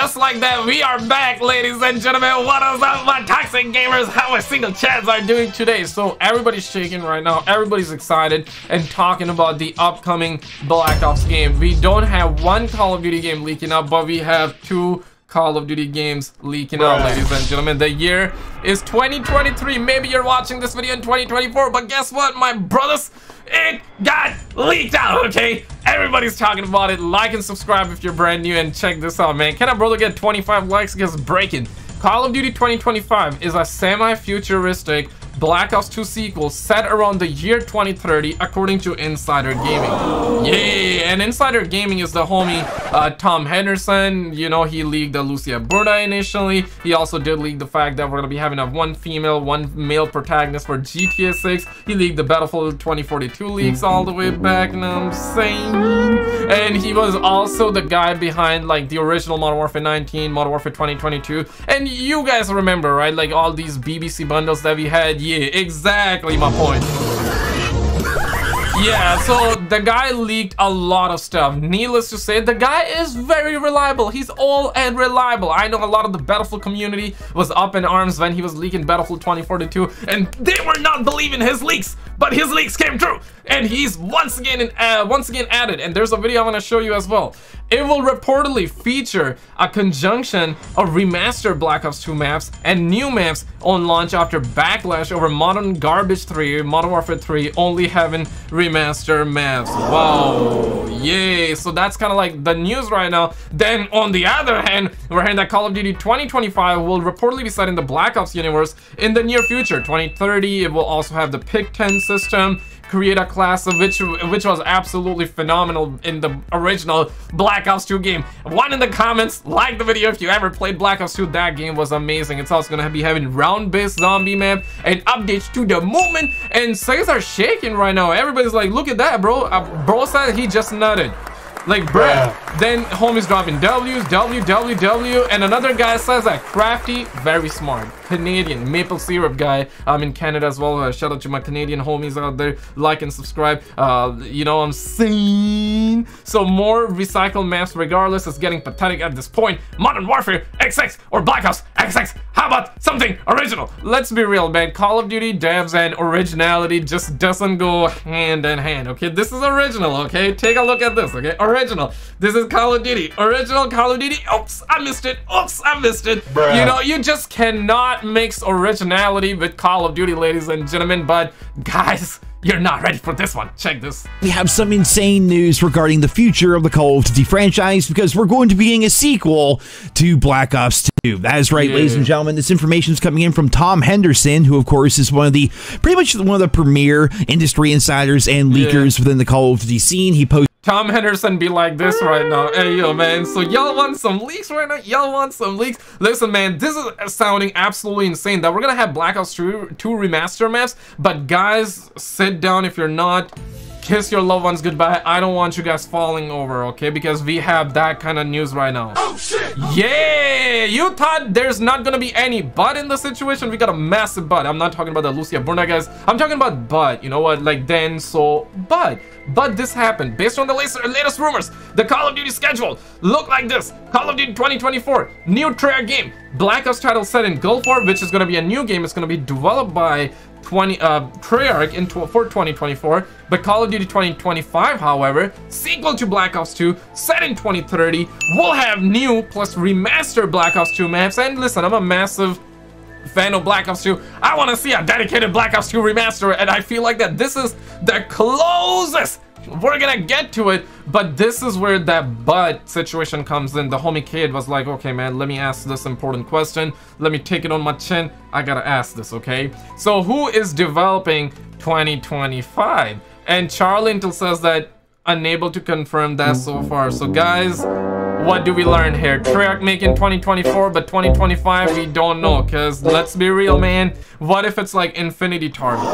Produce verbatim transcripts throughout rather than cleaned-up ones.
just like that, we are back, ladies and gentlemen. What is up, my toxic gamers? How a single chats are doing today? So everybody's shaking right now, everybody's excited and talking about the upcoming Black Ops game. We don't have one Call of Duty game leaking up, but we have two Call of Duty games leaking out, ladies and gentlemen. The year is twenty twenty-three. Maybe you're watching this video in twenty twenty-four, but guess what, my brothers? It got leaked out, okay? Everybody's talking about it. Like and subscribe if you're brand new, and check this out, man. Can a brother get twenty-five likes? Because breaking. Call of Duty twenty twenty-five is a semi-futuristic Black Ops two sequel set around the year twenty thirty, according to Insider Gaming. Yeah, and Insider Gaming is the homie uh, Tom Henderson. You know, he leaked the Lucia Burda initially. He also did leak the fact that we're gonna be having a one female, one male protagonist for G T A six. He leaked the Battlefield twenty forty-two leaks all the way back, and I'm saying. And he was also the guy behind like the original Modern Warfare nineteen, Modern Warfare twenty twenty-two, and you guys remember, right? Like all these B B C bundles that we had. Yeah, exactly my point. Yeah, so the guy leaked a lot of stuff. Needless to say, the guy is very reliable. He's old and reliable. I know a lot of the Battlefield community was up in arms when he was leaking Battlefield twenty forty-two, and they were not believing his leaks, but his leaks came true, and he's once again in, uh, once again added. And there's a video I'm gonna show you as well. It will reportedly feature a conjunction of remastered Black Ops two maps and new maps on launch after backlash over Modern Garbage three, Modern Warfare three only having remastered maps. Wow, yay. So that's kind of like the news right now. Then on the other hand, we're hearing that Call of Duty twenty twenty-five will reportedly be set in the Black Ops universe in the near future, twenty thirty. It will also have the pick ten system, create a class of which which was absolutely phenomenal in the original Black Ops two game. One in the comments, like the video if you ever played Black Ops two. That game was amazing. It's also gonna be having round-based zombie map and updates to the movement. And things are shaking right now. Everybody's like, look at that, bro. Uh, bro said he just nutted. Like, bruh. Yeah. Then homies dropping W's, W, W, W, and another guy says that crafty, very smart Canadian maple syrup guy. I'm in Canada as well. Uh, shout out to my Canadian homies out there. Like and subscribe. Uh, you know I'm saying. So more recycled maps, regardless, is getting pathetic at this point. Modern Warfare X X or Black Ops X X. How about something original? Let's be real, man. Call of Duty devs and originality just doesn't go hand in hand. Okay, this is original. Okay, take a look at this. Okay, original. This is Call of Duty. Original Call of Duty. Oops, I missed it. Oops, I missed it. Bruh. You know, you just cannot mix originality with Call of Duty, ladies and gentlemen. But guys, you're not ready for this one. Check this. We have some insane news regarding the future of the Call of Duty franchise, because we're going to be getting a sequel to Black Ops two. That is right, yeah, ladies and gentlemen. This information is coming in from Tom Henderson, who, of course, is one of the pretty much one of the premier industry insiders and leakers, yeah, within the Call of Duty scene. He posted. Tom Henderson be like this right now. Hey, yo, man. So y'all want some leaks right now? Y'all want some leaks? Listen, man, this is sounding absolutely insane that we're gonna have Black Ops two, two remaster maps. But guys, sit down if you're not. Kiss your loved ones goodbye. I don't want you guys falling over, okay? Because we have that kind of news right now. Oh, shit. Oh, yeah, shit. You thought there's not gonna be any but in the situation. We got a massive but. I'm not talking about the Lucia Burda guys. I'm talking about but. You know what? Like then, so but. But this happened. Based on the latest, latest rumors, the Call of Duty schedule look like this. Call of Duty twenty twenty-four, new Treyarch game. Black Ops title set in Gulf War, which is gonna be a new game. It's gonna be developed by twenty, uh, Treyarch in for twenty twenty-four, but Call of Duty twenty twenty-five, however, sequel to Black Ops two, set in twenty thirty, will have new plus remastered Black Ops two maps. And listen, I'm a massive fan of Black Ops two. I want to see a dedicated Black Ops two remaster, and I feel like that this is the closest we're gonna get to it. But this is where that but situation comes in. The homie Kid was like, okay, man, let me ask this important question. Let me take it on my chin. I gotta ask this, okay? So who is developing twenty twenty-five? And Charlie Intel says that unable to confirm that so far. So guys, what do we learn here? Treyarch making twenty twenty-four, but twenty twenty-five we don't know, because let's be real, man. What if it's like Infinity Target?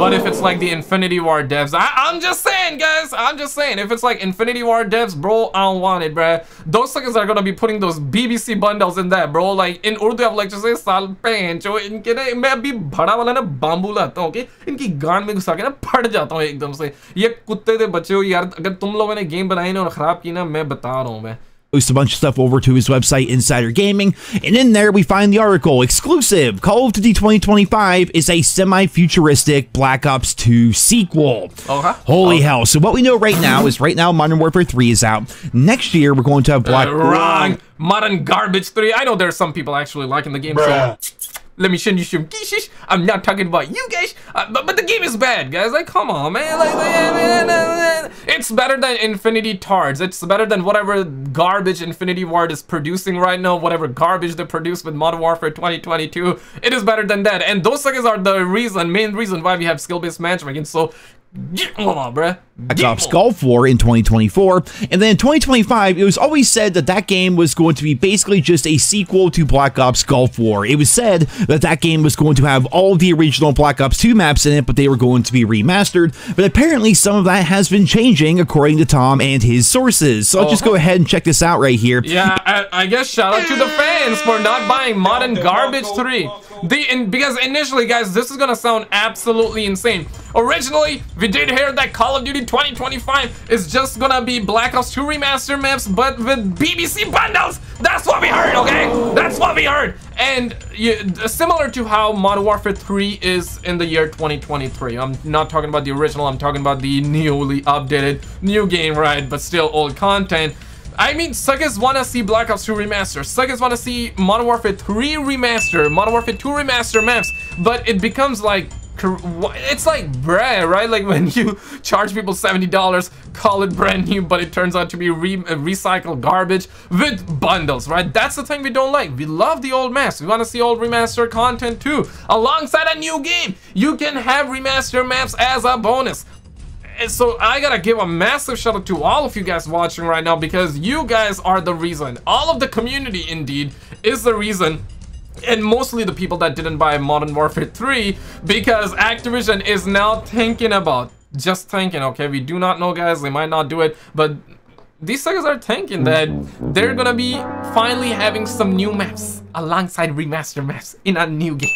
What if it's like the Infinity Ward devs? I, I'm just saying, guys. I'm just saying. If it's like Infinity Ward devs, bro, I don't want it, bruh. Those suckers are gonna be putting those B B C bundles in that, bro. Like in Urdu, I would like to say, "Sal pain jo inke na main abhi bhada wala na bamboo lata hoon, okay? Inki gaan mein ghusa ke na phad jata hoon ekdam se. Ye kutte de bachche ho yaar. Agar tum logon ne game banayi na aur kharab ki na, main bata raha hoon main." posts a bunch of stuff over to his website, Insider Gaming, and in there we find the article, exclusive, Call of Duty twenty twenty-five is a semi-futuristic Black Ops two sequel. Uh-huh. Holy uh-huh. hell. So what we know right now is right now Modern Warfare three is out. Next year, we're going to have Black... Uh, wrong. Modern Garbage three. I know there's some people actually liking the game, Bruh. so... Let me send you some kisses. I'm not talking about you guys, uh, but, but the game is bad, guys. Like, come on, man. Like, man. It's better than Infinity Tards. It's better than whatever garbage Infinity Ward is producing right now, whatever garbage they produced with Modern Warfare twenty twenty-two. It is better than that. And those things are the reason, main reason why we have skill-based matchmaking. So, come on, bruh. Black Ops Gulf War in twenty twenty-four, and then in twenty twenty-five it was always said that that game was going to be basically just a sequel to Black Ops Gulf War. It was said that that game was going to have all the original Black Ops two maps in it, but they were going to be remastered. But apparently some of that has been changing according to Tom and his sources. So oh. I'll just go ahead and check this out right here. Yeah, I, I guess shout out to the fans for not buying Modern Garbage three. The, in, because initially, guys, this is gonna sound absolutely insane. Originally, we did hear that Call of Duty twenty twenty-five is just gonna be Black Ops two remaster maps, but with B B C bundles. That's what we heard, okay? That's what we heard. And you, similar to how Modern Warfare three is in the year twenty twenty-three. I'm not talking about the original. I'm talking about the newly updated new game, right? But still old content. I mean, suckers wanna see Black Ops two remaster. Suckers wanna see Modern Warfare three remaster, Modern Warfare two remaster maps. But it becomes like, it's like bruh, right? Like when you charge people seventy dollars, call it brand new, but it turns out to be re recycled garbage with bundles, right? That's the thing we don't like. We love the old maps. We want to see old remaster content too. Alongside a new game, you can have remaster maps as a bonus. So I gotta give a massive shout out to all of you guys watching right now, because you guys are the reason. All of the community, indeed, is the reason. And mostly the people that didn't buy Modern Warfare three, because Activision is now thinking about, just thinking, okay, we do not know, guys, they might not do it, but these suckers are thinking that they're gonna be finally having some new maps alongside remaster maps in a new game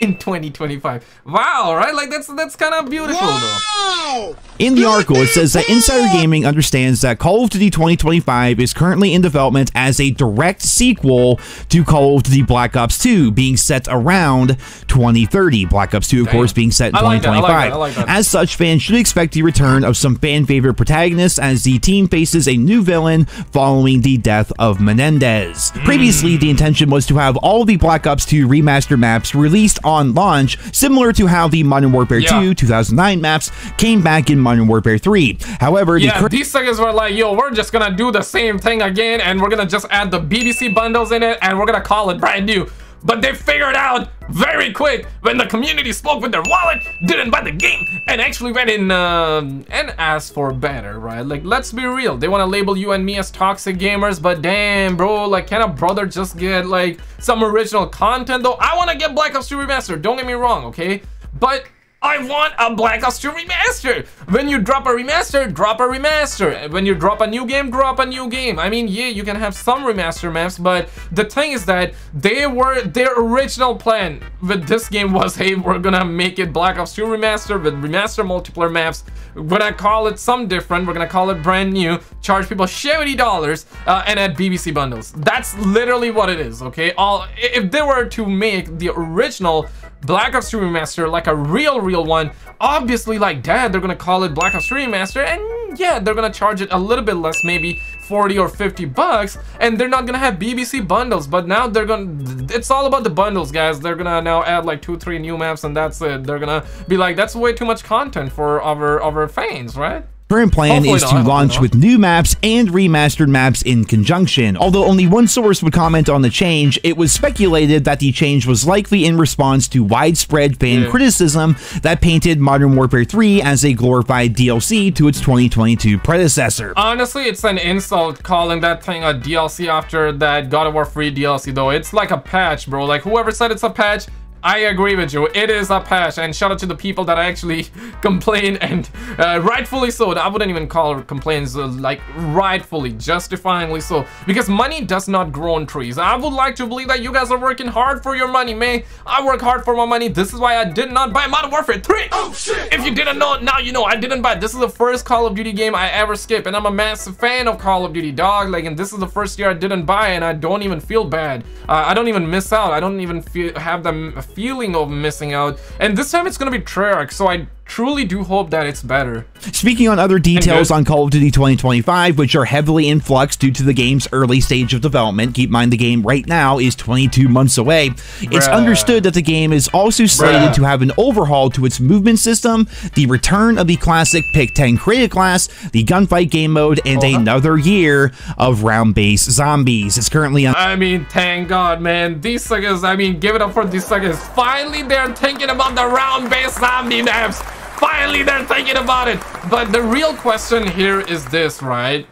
in twenty twenty-five. Wow, right? Like that's that's kind of beautiful, wow. though. In the article, it says that Insider Gaming understands that Call of Duty twenty twenty-five is currently in development as a direct sequel to Call of Duty Black Ops two, being set around twenty thirty. Black Ops two, of Damn. course, being set in I like twenty twenty-five. That, I like that, I like that. As such, fans should expect the return of some fan favorite protagonists as the team faces a new villain following the death of Menendez. Mm. Previously, the intention was to have all the Black Ops two remaster maps released on launch, similar to how the Modern Warfare yeah. two two thousand nine maps came back in Modern Warfare three. However, yeah, the these suckers were like, yo, we're just gonna do the same thing again, and we're gonna just add the B B C bundles in it, and we're gonna call it brand new. But they figured out very quick when the community spoke with their wallet, didn't buy the game, and actually went in uh, and asked for better, right? Like, let's be real. They want to label you and me as toxic gamers, but damn, bro, like, can a brother just get, like, some original content, though? I want to get Black Ops two Remastered, don't get me wrong, okay? But I want a Black Ops two remaster. When you drop a remaster, drop a remaster. When you drop a new game, drop a new game. I mean, yeah, you can have some remaster maps, but the thing is that they were their original plan with this game was, hey, we're gonna make it Black Ops two remaster with remaster multiplayer maps. We're gonna call it some different. We're gonna call it brand new. Charge people seventy dollars uh, and add B B C bundles. That's literally what it is. Okay, all if they were to make the original Black Ops two Remaster, like a real real one, obviously like that, they're gonna call it Black Ops two Remaster, and yeah, they're gonna charge it a little bit less, maybe forty or fifty bucks, and they're not gonna have B B C bundles. But now they're gonna, it's all about the bundles, guys. They're gonna now add like two three new maps, and that's it. They're gonna be like, that's way too much content for our our fans, right? Current plan Hopefully is not. to launch with new maps and remastered maps in conjunction. Although only one source would comment on the change, it was speculated that the change was likely in response to widespread fan yeah. criticism that painted Modern Warfare three as a glorified D L C to its twenty twenty-two predecessor. Honestly, it's an insult calling that thing a D L C after that God of War three D L C, though. It's like a patch, bro. Like, whoever said it's a patch, I agree with you. It is a patch, and shout out to the people that actually complain, and uh, rightfully so. I wouldn't even call complaints uh, like rightfully, justifyingly so, because money does not grow on trees. I would like to believe that you guys are working hard for your money, man. I work hard for my money. This is why I did not buy Modern Warfare three. Oh shit! If you didn't know, now you know. I didn't buy. This is the first Call of Duty game I ever skipped, and I'm a massive fan of Call of Duty, dog. Like, and this is the first year I didn't buy, and I don't even feel bad. Uh, I don't even miss out. I don't even feel have the feeling of missing out. And this time it's gonna be Treyarch, so I truly do hope that it's better. Speaking on other details on Call of Duty twenty twenty-five, which are heavily in flux due to the game's early stage of development, keep in mind the game right now is twenty-two months away. Bruh. It's understood that the game is also slated Bruh. to have an overhaul to its movement system, the return of the classic Pick ten creative class, the gunfight game mode, and oh, another year of round-based zombies. It's currently on. I mean, thank God, man. These suckers, I mean, give it up for these suckers. Finally, they're thinking about the round-based zombie maps. Finally, they're thinking about it. But the real question here is this, right?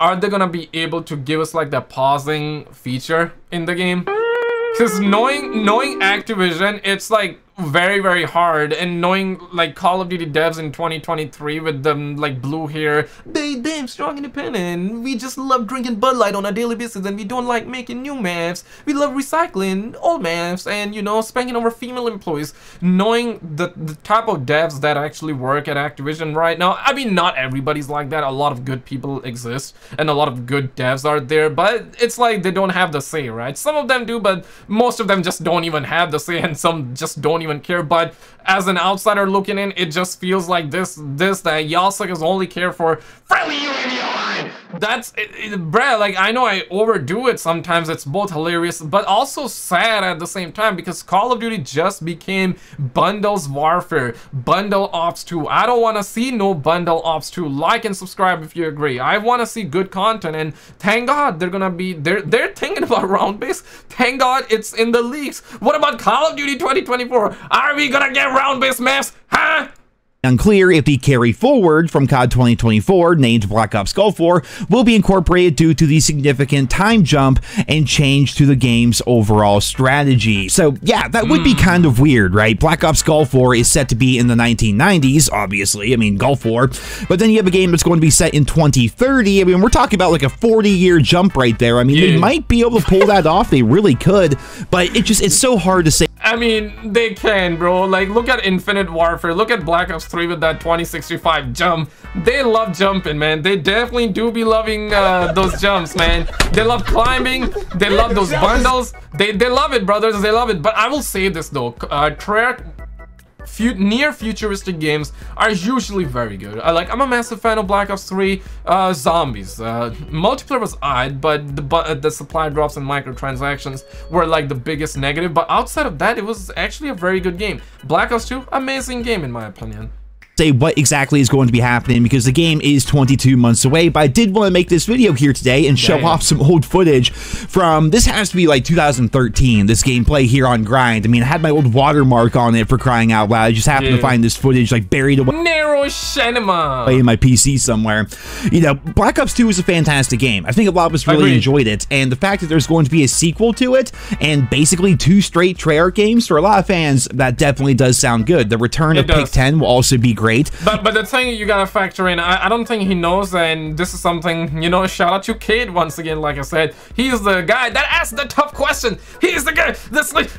Are they gonna be able to give us like the pausing feature in the game? Because knowing knowing Activision, it's like very very hard, and knowing like Call of Duty devs in twenty twenty-three with them like blue hair, they damn strong independent, we just love drinking Bud Light on a daily basis, and we don't like making new maps, we love recycling old maps, and you know, spanking over female employees. Knowing the, the type of devs that actually work at Activision right now, I mean, not everybody's like that. A lot of good people exist and a lot of good devs are there, but it's like they don't have the say, right? Some of them do, but most of them just don't even have the say, and some just don't even care. But as an outsider looking in, it just feels like this this that y'all suckers only care for friendly unity online. That's it, it, bruh. Like, I know I overdo it sometimes. It's both hilarious but also sad at the same time, because Call of Duty just became Bundles Warfare, Bundle Ops two. I don't want to see no Bundle Ops two. Like and subscribe if you agree. I want to see good content, and thank God they're gonna be they're they're thinking about round base. Thank God it's in the leaks. What about Call of Duty twenty twenty-four? Are we gonna get round-based maps? Huh? Unclear if the carry forward from C O D twenty twenty-four, named Black Ops Gulf War, will be incorporated due to the significant time jump and change to the game's overall strategy. So yeah, that would be kind of weird, right? Black Ops Gulf War is set to be in the nineteen nineties, obviously. I mean, Gulf War. But then you have a game that's going to be set in twenty thirty. I mean, we're talking about like a forty year jump right there. I mean, yeah. They might be able to pull that off. They really could. But it just, it's so hard to say. I mean, they can, bro. Like, look at Infinite Warfare. Look at Black Ops three with that twenty sixty-five jump. They love jumping, man. They definitely do be loving uh, those jumps, man. They love climbing. They love those bundles. They, they love it, brothers. They love it. But I will say this, though. Uh, Treyarch... Few near futuristic games are usually very good. I like I'm a massive fan of Black Ops three uh, zombies. Uh, multiplayer was odd, but the uh, the supply drops and microtransactions were like the biggest negative, but outside of that it was actually a very good game. Black Ops two, amazing game in my opinion. Say what exactly is going to be happening, because the game is twenty-two months away, but I did want to make this video here today and show Damn. off some old footage from, this has to be like two thousand thirteen, this gameplay here on Grind. I mean, I had my old watermark on it, for crying out loud. I just happened yeah. to find this footage like buried away Narrow cinema. in my P C somewhere. You know, Black Ops two is a fantastic game. I think a lot of us really Agreed. enjoyed it, and the fact that there's going to be a sequel to it and basically two straight Treyarch games, for a lot of fans that definitely does sound good. The return it of does. Pick ten will also be great. But but the thing you gotta factor in, I, I don't think he knows, and this is something, you know, shout out to Cade once again, like I said. He's the guy that asked the tough question. He's the guy that's like,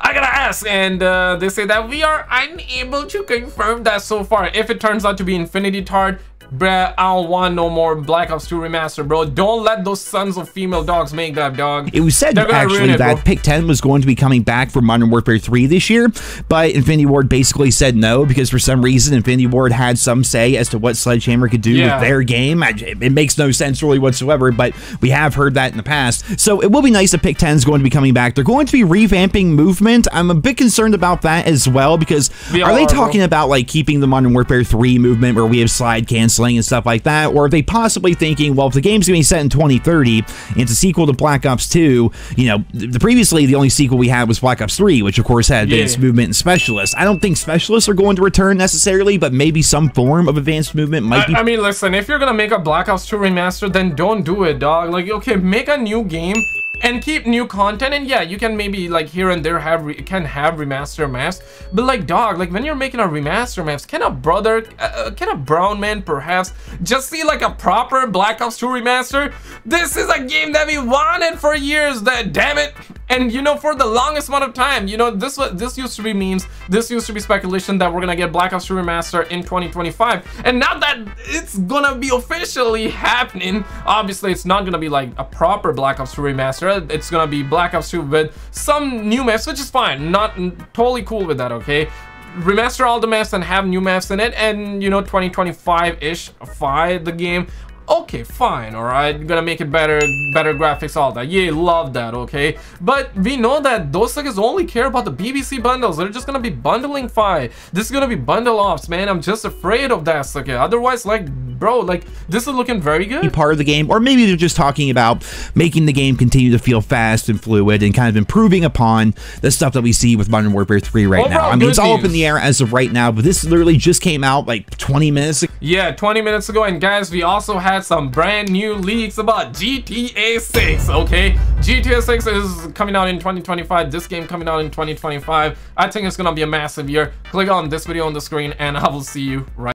I gotta ask. And uh, they say that we are unable to confirm that so far. If it turns out to be Infinity Ward, bruh, I don't want no more Black Ops two remaster, bro. Don't let those sons of female dogs make that, dog. It was said actually it, that Pick ten was going to be coming back for Modern Warfare three this year, but Infinity Ward basically said no, because for some reason Infinity Ward had some say as to what Sledgehammer could do yeah. with their game. It makes no sense really whatsoever, but we have heard that in the past. So it will be nice that Pick ten is going to be coming back. They're going to be revamping movement. I'm a bit concerned about that as well, because we are, are they talking bro. about like keeping the Modern Warfare three movement where we have slide cancel and stuff like that, or are they possibly thinking, well, if the game's gonna be set in twenty thirty and it's a sequel to Black Ops two, you know, the previously the only sequel we had was Black Ops three, which of course had advanced yeah. movement and specialists. I don't think specialists are going to return necessarily, but maybe some form of advanced movement might I, be. I mean, listen, if you're gonna make a Black Ops two remaster, then don't do it, dog. Like, okay, make a new game and keep new content. And yeah, you can maybe like here and there have re can have remaster maps, but like dog, like when you're making a remaster maps, can a brother uh, can a brown man perhaps just see like a proper Black Ops two remaster? This is a game that we wanted for years, that damn it. And you know, for the longest amount of time, you know, this was this used to be memes, this used to be speculation that we're gonna get Black Ops two remaster in twenty twenty-five, and now that it's gonna be officially happening, obviously it's not gonna be like a proper Black Ops two remaster, it's gonna be Black Ops two with some new maps, which is fine, not totally cool with that, okay? Remaster all the maps and have new maps in it, and you know, twenty twenty-five-ish five the game. Okay, fine, all right, gonna make it better, better graphics, all that, yeah, love that, okay? But we know that those suckers only care about the B B C bundles. They're just gonna be bundling fire. This is gonna be bundle ops, man. I'm just afraid of that sucker. Otherwise, like, bro, like, this is looking very good. Be part of the game, or maybe they're just talking about making the game continue to feel fast and fluid and kind of improving upon the stuff that we see with Modern Warfare three right Overall, now. I mean, it's all news. Up in the air as of right now, but this literally just came out like twenty minutes ago. Yeah, twenty minutes ago, and guys, we also have some brand new leaks about G T A six, okay? G T A six is coming out in twenty twenty-five. This game coming out in twenty twenty-five. I think it's gonna be a massive year. Click on this video on the screen and I will see you right